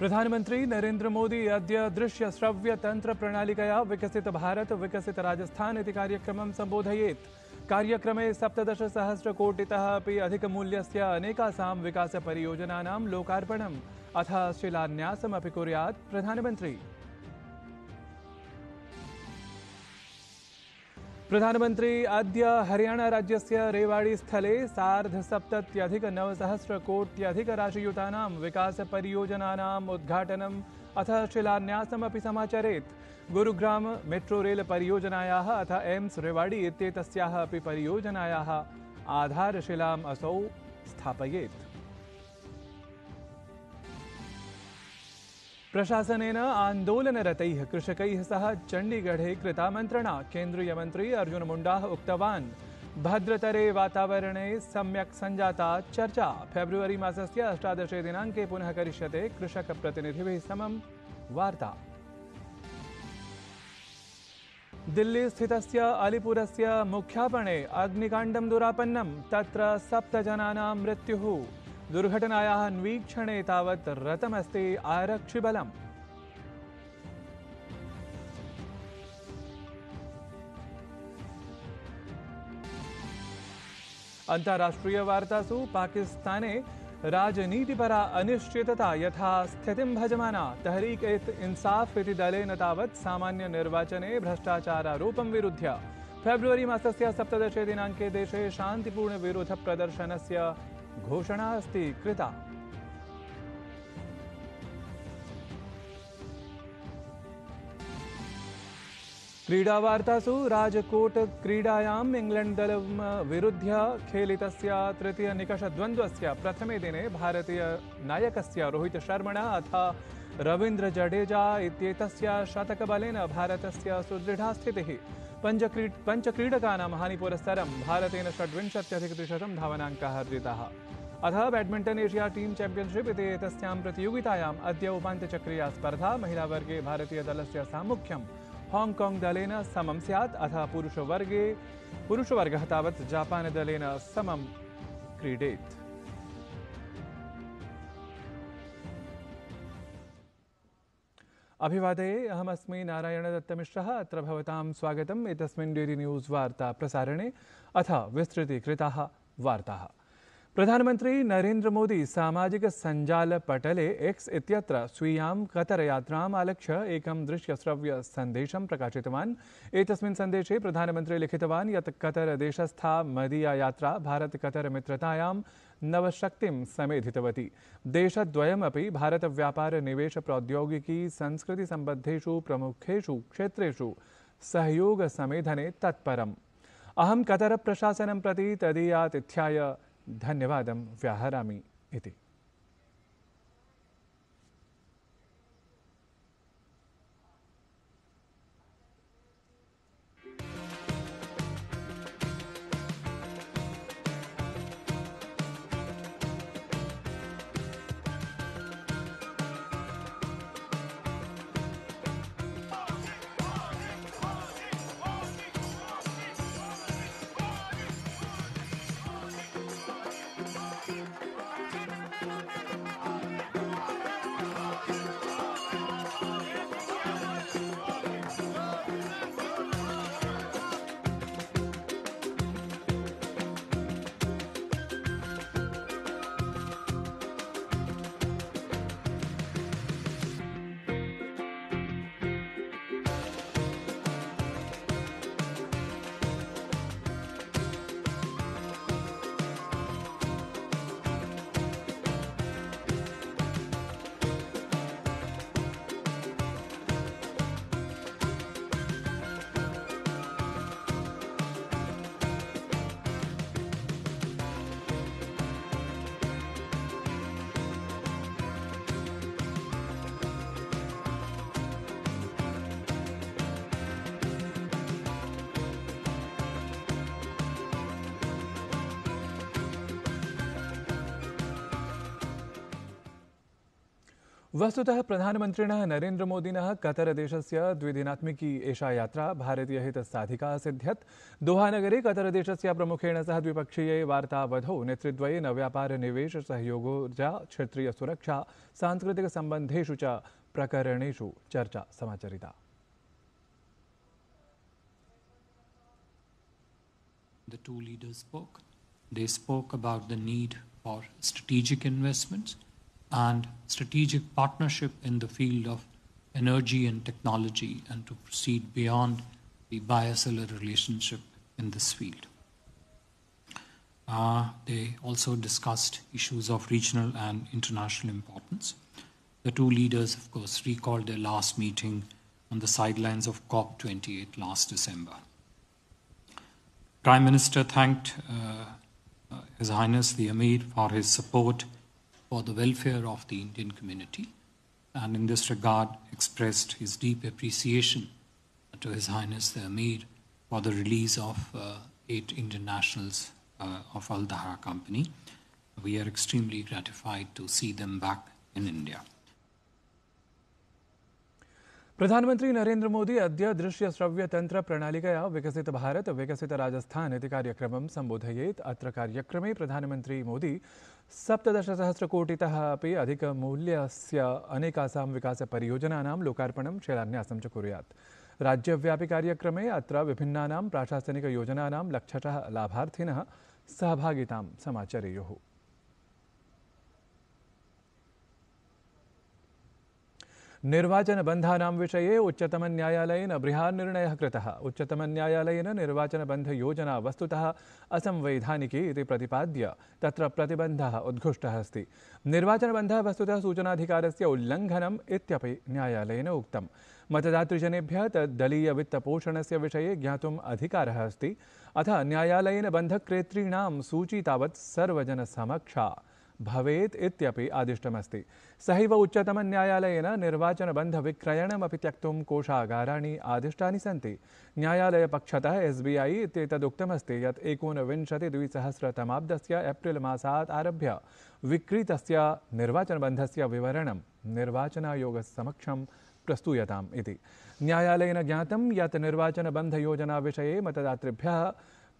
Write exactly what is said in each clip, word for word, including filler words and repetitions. प्रधानमंत्री नरेंद्र मोदी अद्य दृश्य श्रव्य तंत्र प्रणालिकया विकसित भारत विकसित राजस्थान इति कार्यक्रमं संबोधयेत्। कार्यक्रमे सप्तदशसहस्रकोटितः अपि अधिकमूल्यस्य अनेकासां विकासपरियोजनानां लोकार्पणम् अथ शिलान्यासम् अपि कुर्यात् प्रधानमन्त्री। प्रधानमंत्री अद्य हरियाणा राज्यस्य रेवाड़ी स्थले सार्धसप्तत्यधिकनवसहस्रकोट्यधिकराशियुतानां विकासपरियोजनानाम् उद्घाटनम् अथ शिलान्यासम् अपि समाचरेत्। गुरुग्राम मेट्रो रेल परियोजनायाः अथ एम्स रेवाड़ी इत्येतस्याः अपि परियोजनायाः आधारशिलाम् असौ स्थापयेत्। प्रशासनेन आन्दोलनरतैः कृषकैः सह चंडीगढ़े कृता मन्त्रणा। केन्द्रीय मंत्री अर्जुन मुंडा उक्तवान् भद्रतरे वातावरणे सम्यक् सञ्जाता चर्चा। फेब्रुवरी मासस्य अष्टादशे दिनाङ्के पुनः करिष्यते कृषक प्रतिनिधिभिः समं वार्ता। दिल्ली स्थितस्य अलीपुरस्य मुख्यापणे अग्निकाण्डं दुरापन्नं, तत्र सप्त जनानां मृत्युः। दुर्घटनायाः अन्वीक्षणे तावत् रतमस्ति आरक्षिबलम्। अंतर्राष्ट्रीय वार्तासु पाकिस्ताने राजनीतिपरा अनिश्चितता यथा स्थितिं भजमाना। तहरीक-ए-इंसाफ इति दलेन तावत् सामान्य निर्वाचने भ्रष्टाचारारोपं विरुध्य फेब्रुवरी मासस्य सप्तदशे दिनाङ्के देशे शान्तिपूर्ण विरोध प्रदर्शनस्य घोषणा अस्ति कृता। क्रीडावार्तासु राजकोट क्रीडायाम् इंग्लैंड दलं विरुध्य खेलितस्य तृतीय निकषद्वन्द्वस्य प्रथमे दिने भारतीय नायकस्य रोहित शर्मणा अथ रविंद्र जडेजा इत्येतस्य शतकबलेन भारतस्य सुदृढा स्थितिः। पञ्चक्रीडकानां हानिपुरस्सरं भारतेन षड्विंशत्यधिकत्रिशतं धावनाङ्काः अर्जिताः। अथ बैडमिंटन एशिया टीम चैंपियनशिप इत्येतस्यां प्रतियोगितायाम् अद्य उपान्त्यचक्रीया स्पर्धा महिलावर्गे भारतीयदलस्य सामुख्यं हॉंगकॉंग दलेन समं स्यात्, अथ पुरुषवर्गे पुरुषवर्गः तावत् जापान दलेन समं क्रीडेत्। अभिवादये अहमस्मि नारायण दत्त मिश्रः। अत्र भवतां स्वागतम् एतस्मिन् डेली न्यूज़ वार्ता प्रसारणे अथ विस्तृतीकृताः वार्ताः। प्रधानमन्त्री नरेन्द्र मोदी सामाजिक सञ्जालपटले एक्स् इत्यत्र स्वीयां कतर यात्राम् आलक्ष्य एकं दृश्यश्रव्य सन्देशं प्रकाशितवान्। एतस्मिन् सन्देशे प्रधानमन्त्री लिखितवान् यत् कतर देशस्था मदीया यात्रा भारत कतर मित्रतायां नवशक्तिं समेधितवती। देशद्वयमपि भारत व्यापार निवेश प्रौद्योगिकी संस्कृति सम्बद्धेषु प्रमुखेषु क्षेत्रेषु सहयोग समेधने तत्परम्। अहं कतर प्रशासनं प्रति तदीयातिथ्याय धन्यवादं व्याहरामि इति। वस्तुतः प्रधानमन्त्रिणः नरेन्द्र मोदिनः कतरदेशस्य द्विदिनात्मिकी एषा यात्रा भारतीयहितसाधिका सिद्ध्यत्। दोहानगरे कतरदेशस्य प्रमुखेण सह द्विपक्षीये वार्तावधौ नेतृद्वयेन व्यापारनिवेश सहयोगोर्जा क्षेत्रीयसुरक्षा सांस्कृतिकसम्बन्धेषु च प्रकरणेषु चर्चा समाचरिता। The two leaders spoke. They spoke about the need for strategic investments and strategic partnership in the field of energy and technology, and to proceed beyond the bilateral relationship in this field. Uh, they also discussed issues of regional and international importance. The two leaders, of course, recalled their last meeting on the sidelines of COP twenty-eight last December. Prime Minister thanked uh, His Highness the Amir for his support for the welfare of the Indian community, and in this regard expressed his deep appreciation to His Highness the Amir for the release of uh, eight Indian nationals uh, of Al Dahra Company. We are extremely gratified to see them back in India. प्रधानमंत्री नरेन्द्र मोदी अद्य दृश्य श्रव्य तंत्र प्रणालिकया विकसित भारत विकसित राजस्थान इति कार्यक्रमं सम्बोधयेत्। अत्र कार्यक्रमे प्रधानमंत्री मोदी सप्तदशसहस्रकोटितः अपि अधिकमूल्यस्य अनेकासां विकासपरियोजनानां लोकार्पणं शिलान्यासं च कुर्यात्। राज्यव्यापी कार्यक्रमे अत्र विभिन्नानां प्राशासनिकयोजनानां लक्षशः लाभार्थिनः सहभागितां समाचरेयुः। निर्वाचनबन्धानां विषये उच्चतमन्यायालयेन बृहन् निर्णयः कृतः। उच्चतमन्यायालयेन निर्वाचनबन्धयोजना वस्तुतः असंवैधानिकी इति प्रतिपाद्य तत्र प्रतिबन्धः उद्घुष्टः अस्ति। निर्वाचनबन्धः वस्तुतः सूचनाधिकारस्य उल्लङ्घनम् इत्यपि न्यायालयेन उक्तम्। मतदातृजनेभ्यः तद्दलीयवित्तपोषणस्य विषये ज्ञातुम् अधिकारः अस्ति, अथ न्यायालयेन बन्धक्रेतॄणां सूची तावत् सर्वजनसमक्षा भवेत् इत्यपि आदिष्टमस्ति। सहैव उच्चतमन्यायालयेन निर्वाचनबन्धविक्रयणमपि त्यक्तुं कोषागाराणि आदिष्टानि सन्ति। न्यायालयपक्षतः एस बी आई इत्येतदुक्तमस्ति यत् एकोनविंशतिद्विसहस्रतमाब्दस्य एप्रिल् मासात् आरभ्य विक्रीतस्य निर्वाचनबन्धस्य विवरणं निर्वाचनायोगसमक्षं प्रस्तूयताम् इति। न्यायालयेन ज्ञातं यत् निर्वाचनबन्धयोजनाविषये मतदातृभ्यः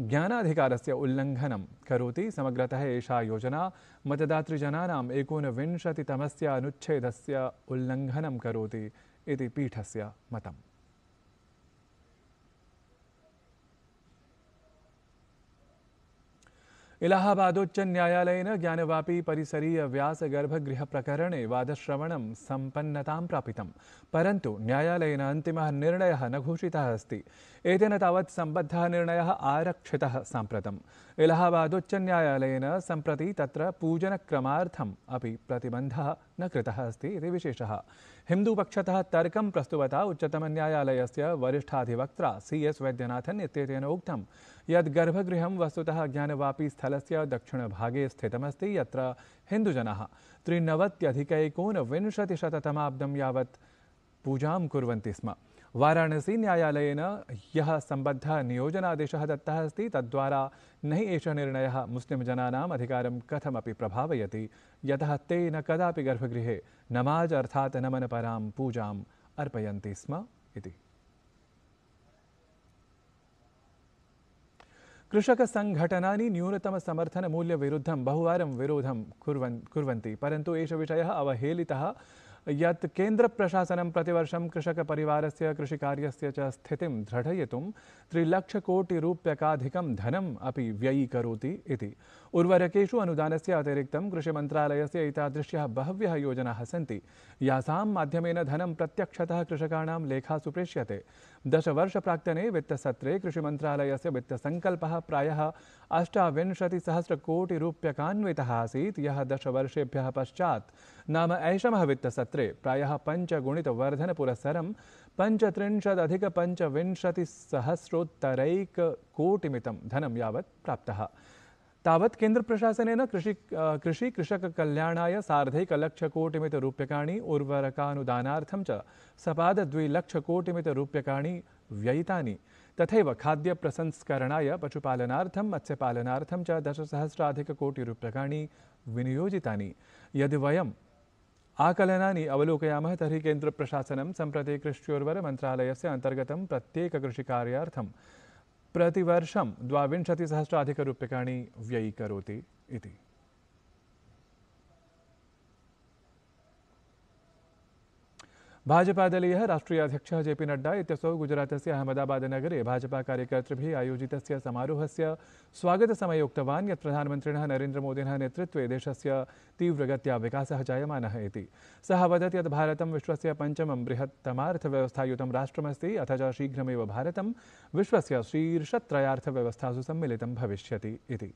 ज्ञानाधिकारस्य उल्लङ्घनं करोति। समग्रतः एषा योजना मतदातृजनानाम् एकोनविंशतितमस्य अनुच्छेदस्य उल्लङ्घनं करोति इति पीठस्य मतम्। इलाहाबादोच्च न्यायालयेन ज्ञानवापी परिसरीय व्यासगर्भगृह प्रकरणे वादश्रवणं सम्पन्नतां प्रापितं, परन्तु न्यायालयेन अन्तिमः निर्णयः न घोषितः अस्ति। एतेन तावत् सम्बद्धः निर्णयः आरक्षितः साम्प्रतम्। इलाहाबादोच्च न्यायालयेन सम्प्रति तत्र पूजनक्रमार्थम् अपि प्रतिबन्धः न कृतः अस्ति इति विशेषः। हिन्दुपक्षतः तर्कं प्रस्तुवता उच्चतमन्यायालयस्य वरिष्ठाधिवक्त्रा सी एस वैद्यनाथन इत्येतेन उक्तं यत् गर्भगृहं वस्तुतः ज्ञानवापी स्थलस्य दक्षिणभागे स्थितमस्ति, यत्र हिन्दुजनाः त्रिनवत्यधिकैकोनविंशतिशततमाब्दं यावत् पूजां कुर्वन्ति स्म। वाराणसी न्यायालयेन यः सम्बद्धः नियोजनादेशः दत्तः अस्ति तद्वारा नहि एषः निर्णयः मुस्लिमजनानाम् अधिकारं कथमपि प्रभावयति, यतः ते न कदापि गर्भगृहे नमाज अर्थात् नमनपरां पूजाम् अर्पयन्ति स्म इति। कृषक संघटनानि न्यूनतम समर्थन मूल्य विरुद्धं बहुवारं विरोधं कुर्वन्ति, परन्तु एष विषयः अवहेलितः यत् केन्द्र प्रशासनं प्रतिवर्षं कृषक परिवारस्य कृषिकार्यस्य च स्थितिं दृढयितुं त्रिलक्षकोटिरूप्यकाधिकं धनम् अपि व्ययीकरोति इति। उर्वरकेषु अनुदानस्य अतिरिक्तं कृषिमन्त्रालयस्य एतादृश्यः बह्व्यः योजनाः सन्ति, यासां माध्यमेन धनं प्रत्यक्षतः कृषकाणां लेखासु प्रेष्यते। दशवर्षप्राक्तने वित्तसत्रे कृषिमन्त्रालयस्य वित्तसङ्कल्पः प्रायः अष्टाविंशतिसहस्रकोटिरूप्यकान्वितः आसीत्, यः दशवर्षेभ्यः पश्चात् नाम ऐषमः वित्तसत्रे प्रायः पञ्चगुणितवर्धनपुरस्सरं पञ्चत्रिंशदधिकपञ्चविंशतिसहस्रोत्तरैककोटिमितं धनं यावत् प्राप्तः। तावत् केन्द्रप्रशासनेन कृषि कृषि कृषककल्याणाय सार्धैकलक्षकोटिमितरूप्यकाणि, उर्वरकानुदानार्थं च सपादद्विलक्षकोटिमितरूप्यकाणि व्ययितानि। तथैव खाद्यप्रसंस्करणाय पशुपालनार्थं मत्स्यपालनार्थं च दशसहस्राधिककोटिरूप्यकाणि विनियोजितानि। यदि वयम् आकलनानि अवलोकयामः तर्हि केन्द्रप्रशासनं सम्प्रति कृष्योर्वरमन्त्रालयस्य अन्तर्गतं प्रत्येककृषिकार्यार्थं प्रतिवर्षं द्वाविंशतिसहस्राधिकरूप्यकाणि व्ययीकरोति इति। भाजपादलीयः राष्ट्रीयाध्यक्षः जे पी नड्डा इत्यसौ गुजरातस्य अहमदाबाद नगरे भाजपा कार्यकर्तृभिः आयोजितस्य समारोहस्य स्वागतसमये उक्तवान् यत् प्रधानमन्त्रिणः नरेंद्र मोदिनः नेतृत्वे देशस्य तीव्रगत्या विकासः जायमानः इति। सः वदत् यत् भारतं विश्वस्य पञ्चमं बृहत्तमार्थव्यवस्थायुतं राष्ट्रमस्ति, अथ च शीघ्रमेव भारतं विश्वस्य शीर्षत्रयार्थव्यवस्थासु सम्मिलितं भविष्यति इति।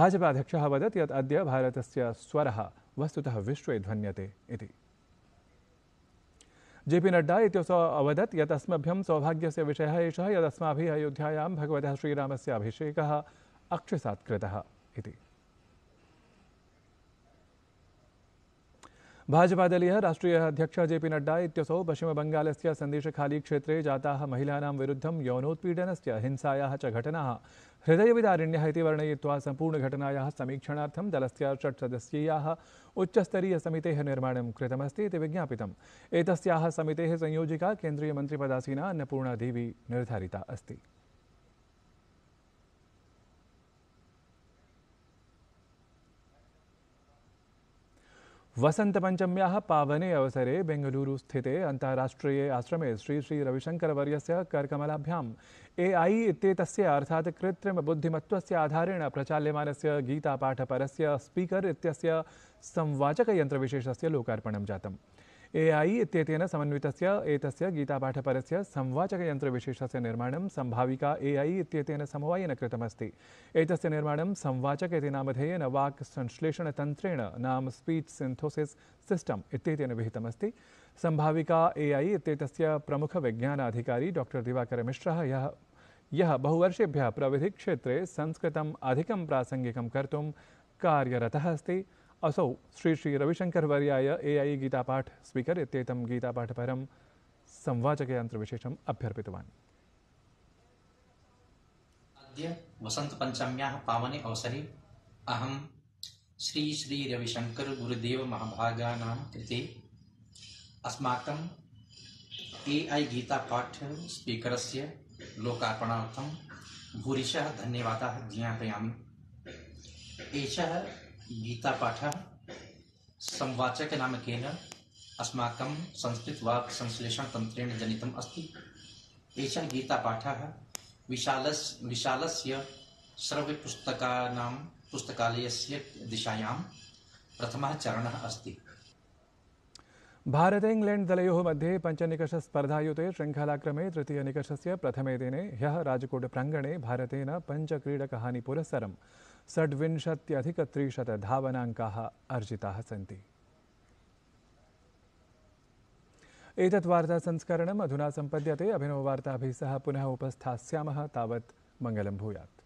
भाजपाध्यक्षः वदत् यत् अद्य भारतस्य स्वरः वस्तुतः विश्वे ध्वन्यते इति। जे पी नड्डा इत्यसौ अवदत् यत् अस्मभ्यं सौभाग्यस्य विषयः एषः यदस्माभिः अयोध्यायां भगवतः श्रीरामस्य अभिषेकः अक्षिसात् कृतः इति। भाजपादलीयः राष्ट्रीयः अध्यक्षः जे पी नड्डा इत्यसौ पश्चिमबङ्गालस्य संदेशखाली क्षेत्रे जाताः महिलानां विरुद्धं यौनोत्पीडनस्य हिंसायाः च घटनाः हृदयविदारिण्यः इति वर्णयित्वा सम्पूर्णघटनायाः समीक्षणार्थं दलस्य षट्सदस्यीयाः उच्चस्तरीयसमितेः निर्माणं कृतमस्ति इति विज्ञापितम्। एतस्याः समितेः संयोजिका केन्द्रीयमन्त्रिपदासीना अन्नपूर्णा देवी निर्धारिता अस्ति। वसन्तपञ्चम्याः पावने अवसरे बेंगलुरु स्थिते अन्ताराष्ट्रिये आश्रमे श्री श्री रविशंकर वर्यस्य करकमलाभ्यां ए आई इत्येतस्य अर्थात् कृत्रिमबुद्धिमत्वस्य आधारेण प्रचाल्यमानस्य गीतापाठपरस्य स्पीकर इत्यस्य संवाचकयन्त्रविशेषस्य लोकार्पणं जातम्। ए आई इत्येतेन समन्वितस्य एतस्य गीतापाठपरस्य संवाचकयन्त्रविशेषस्य निर्माणं सम्भाविका ए आई इत्येतेन समवायेन कृतमस्ति। एतस्य निर्माणं संवाचक इति नामधेयेन वाक् संश्लेषणतन्त्रेण नाम स्पीच सिन्थोसिस् सिस्टम् इत्येतेन विहितमस्ति। सम्भाविका ए आई इत्येतस्य प्रमुखविज्ञानाधिकारी डाक्टर् दिवाकर मिश्रः यः यः बहुवर्षेभ्यः प्रविधिक्षेत्रे संस्कृतम् अधिकं प्रासङ्गिकं कर्तुं कार्यरतः अस्ति। असौ श्री श्री रविशंकर वर्याय ए आई गीतापाठ स्पीकर इत्येतं गीतापाठपरं संवाचकयन्त्रविशेषम् अभ्यर्पितवान्। अद्य वसन्तपञ्चम्याः पावने अवसरे अहं श्री श्री रविशंकर गुरुदेव महाभागानां कृते अस्माकं ए आई गीतापाठ स्पीकरस्य लोकार्पणार्थं भूरिशः धन्यवादाः ज्ञापयामि। एषः गीतापाठः संवाचकनामकेन अस्माकं संस्कृतवाक्संश्लेषणतन्त्रेण जनितम् अस्ति। एषः गीतापाठः विशालस् विशालस्य श्रव्यपुस्तकानां पुस्तकालयस्य दिशायां प्रथमः चरणः अस्ति। भारत इंग्लैंड दलयोः मध्ये पंचनिकष स्पर्धायुते श्रृंखलाक्रमे तृतीय निकषस्य प्रथमे दिने ह्यः राजकोट प्रांगणे भारतेन पञ्चक्रीडकहानि पुरस्सरं षड्विंशत्यधिकत्रिशत धावनाङ्काः अर्जिताः सन्ति। एतत् वार्तासंस्करणम् अधुना सम्पद्यते। अभिनववार्ताभिः सह पुनः उपस्थास्यामः। तावत् मङ्गलं भूयात्।